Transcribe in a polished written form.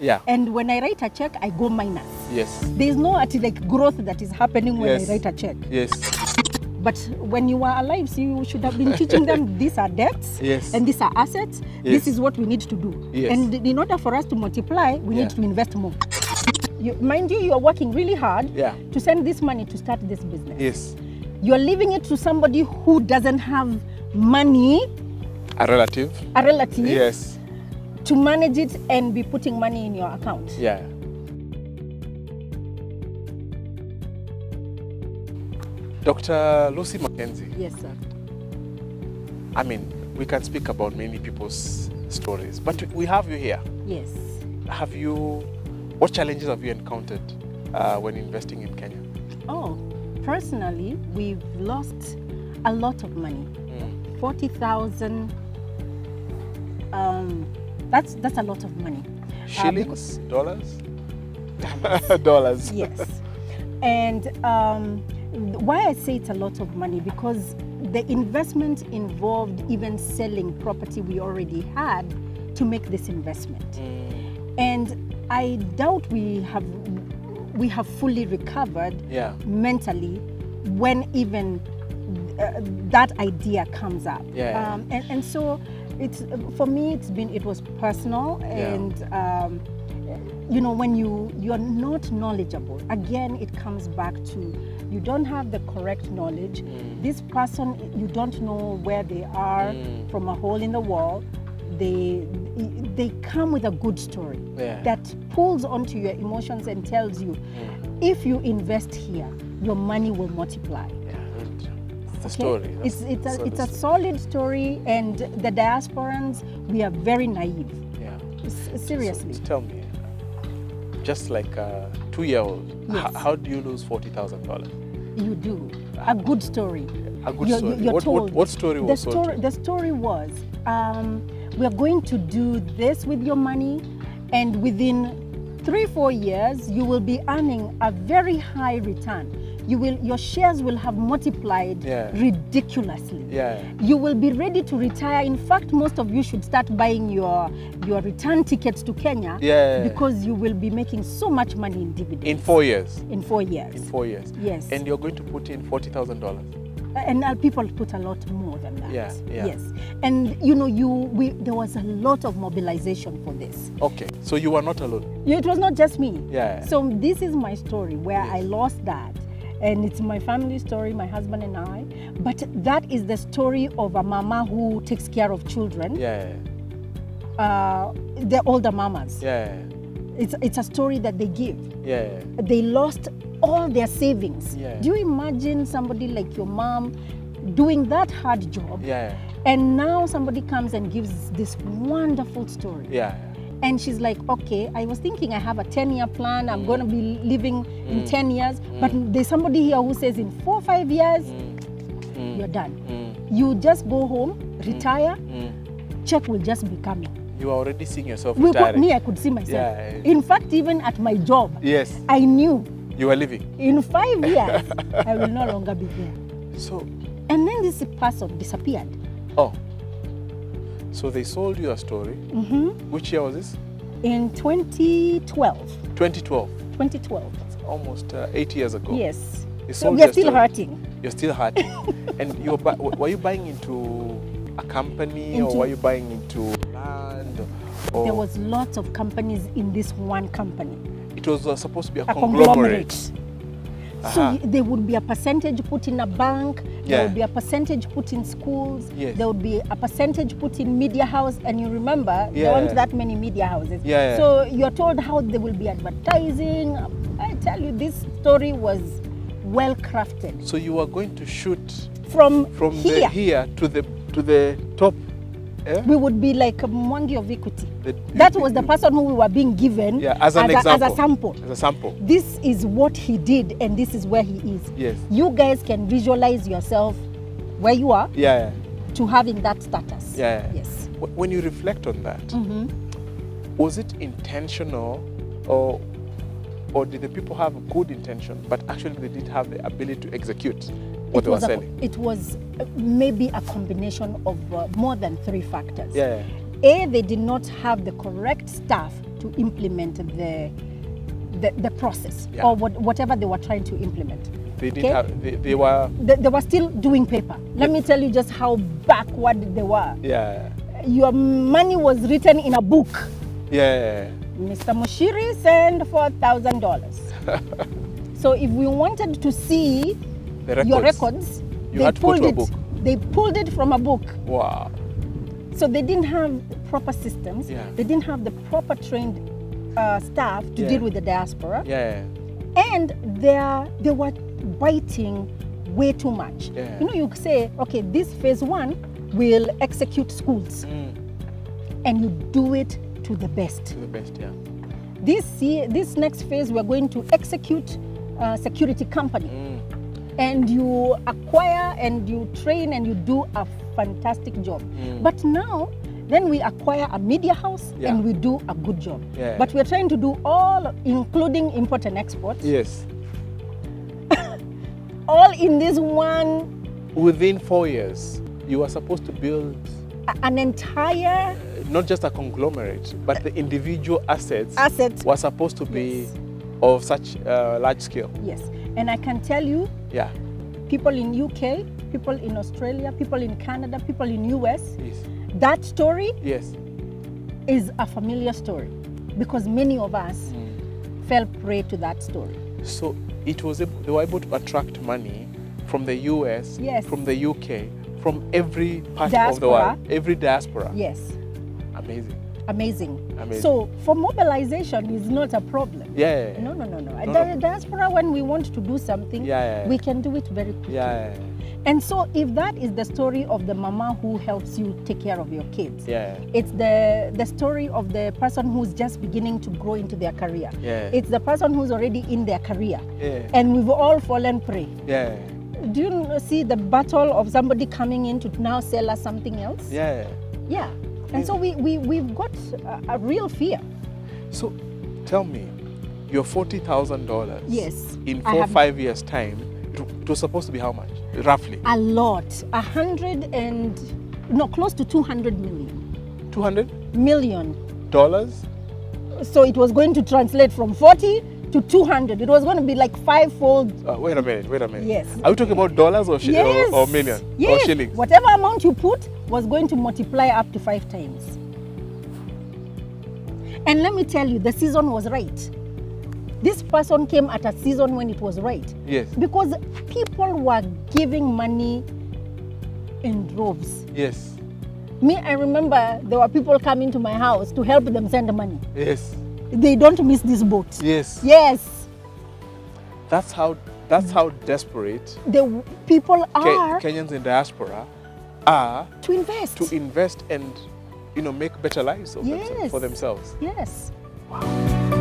Yeah. And when I write a check, I go minus. Yes. There's no like growth that is happening when I write a check. Yes. But when you were alive, so you should have been teaching them these are debts and these are assets. Yes. This is what we need to do. Yes. And in order for us to multiply, we need to invest more. Mind you, you are working really hard to send this money to start this business. Yes. You are leaving it to somebody who doesn't have money. A relative. A relative. Yes. To manage it and be putting money in your account. Yeah. Dr. Lucy McKenzie. Yes, sir. I mean, we can speak about many people's stories, but we have you here. Yes. Have you, what challenges have you encountered when investing in Kenya? Oh, personally, we've lost a lot of money. 40,000. That's a lot of money. Shillings, dollars? Dollars. Yes. And why I say it's a lot of money, because the investment involved even selling property we already had to make this investment. And I doubt we have fully recovered mentally when even that idea comes up. Yeah. And so it's, for me, it was personal, and you know, when you're not knowledgeable, again it comes back to you don't have the correct knowledge. This person, you don't know where they are from a hole in the wall. They come with a good story that pulls onto your emotions and tells you, if you invest here, your money will multiply. Story. It's a solid story, and the diasporans, we are very naive. Yeah. Seriously. So tell me, just like a 2-year-old, how do you lose $40,000? You do. A good story. A good story. You're told. What story was told? The story was, we are going to do this with your money, and within 3-4 years, you will be earning a very high return. Your shares will have multiplied ridiculously. Yeah. You will be ready to retire. In fact, most of you should start buying your return tickets to Kenya because you will be making so much money in dividends. In 4 years. In 4 years. In 4 years. Yes. And you're going to put in $40,000. And people put a lot more than that. Yeah, yeah. Yes. And you know, there was a lot of mobilization for this. Okay. So you were not alone. It was not just me. Yeah. So this is my story where I lost that. And it's my family story, my husband and I. But that is the story of a mama who takes care of children. Yeah. The older mamas. Yeah. It's a story that they give. Yeah. They lost all their savings. Yeah. Do you imagine somebody like your mom doing that hard job? Yeah. And now somebody comes and gives this wonderful story. Yeah. And she's like, okay, I was thinking I have a 10-year plan. I'm going to be living in 10 years. But there's somebody here who says in 4 or 5 years, you're done. You just go home, retire, check will just be coming. You are already seeing yourself retiring. Me, I could see myself. Yeah, yeah. In fact, even at my job, I knew. You are leaving. In 5 years, I will no longer be here. So. And then this person disappeared. Oh. So they sold you a story. Which year was this? In 2012. 2012? 2012. That's almost 8 years ago. Yes. So we are still hurting. You're still hurting. And you were you buying into a company, or were you buying into land? Or? There was lots of companies in this one company. It was supposed to be a conglomerate. So there would be a percentage put in a bank, there would be a percentage put in schools, there would be a percentage put in media house, and you remember there weren't that many media houses. Yeah, yeah. So you're told how they will be advertising. I tell you, this story was well crafted. So you were going to shoot from here. Here to the top. Yeah? We would be like a monkey of equity. That was the person who we were being given as a sample. As a sample. This is what he did, and this is where he is. Yes. You guys can visualize yourself where you are to having that status. Yeah, yeah. Yes. When you reflect on that, was it intentional, or did the people have good intention, but actually they didn't have the ability to execute? It was maybe a combination of more than 3 factors. Yeah. A, they did not have the correct staff to implement the process, yeah, or whatever they were trying to implement. They didn't have, they were still doing paper. Let me tell you just how backward they were. Yeah. Your money was written in a book. Yeah. Mr. Mushiri sent $4,000. So if we wanted to see the records, your records, you had to go to a book. They pulled it from a book. Wow. So they didn't have proper systems. Yeah. They didn't have the proper trained staff to deal with the diaspora. Yeah. And they were biting way too much. Yeah. You know, you say, okay, this phase one will execute schools. And you do it to the best. To the best, yeah. This next phase, we're going to execute security company. And you acquire and you train and you do a fantastic job. But now, then we acquire a media house and we do a good job. Yeah. But we're trying to do all, including import and export. Yes. All in this one. Within 4 years, you are supposed to build an entire, not just a conglomerate, but the individual assets were supposed to be of such large scale. Yes. And I can tell you, yeah, people in UK, people in Australia, people in Canada, people in US, yes, that story is a familiar story because many of us fell prey to that story. So it was they were able to attract money from the US, from the UK, from every part of the world, every diaspora. Yes. Amazing. Amazing. So for mobilization is not a problem. Yeah. No. The diaspora, when we want to do something, we can do it very quickly. Yeah. And so if that is the story of the mama who helps you take care of your kids, it's the story of the person who's just beginning to grow into their career. Yeah. It's the person who's already in their career. Yeah. And we've all fallen prey. Yeah. Do you see the battle of somebody coming in to now sell us something else? Yeah. Yeah. And so we've got a real fear. So tell me, your $40,000 in 4 or 5 years time, it was supposed to be how much, roughly? A lot, close to 200 million. 200? Million. Dollars? So it was going to translate from 40 to 200. It was going to be like fivefold. Wait a minute. Yes. Are we talking about dollars or million? Yes. Or shillings? Whatever amount you put was going to multiply up to 5 times. And let me tell you, the season was right. This person came at a season when it was right. Yes. Because people were giving money in droves. Yes. Me, I remember there were people coming to my house to help them send money. Yes. They don't miss this boat. Yes. Yes. That's how desperate the people are. Kenyans in diaspora are to invest and, you know, make better lives for themselves. Yes. Wow.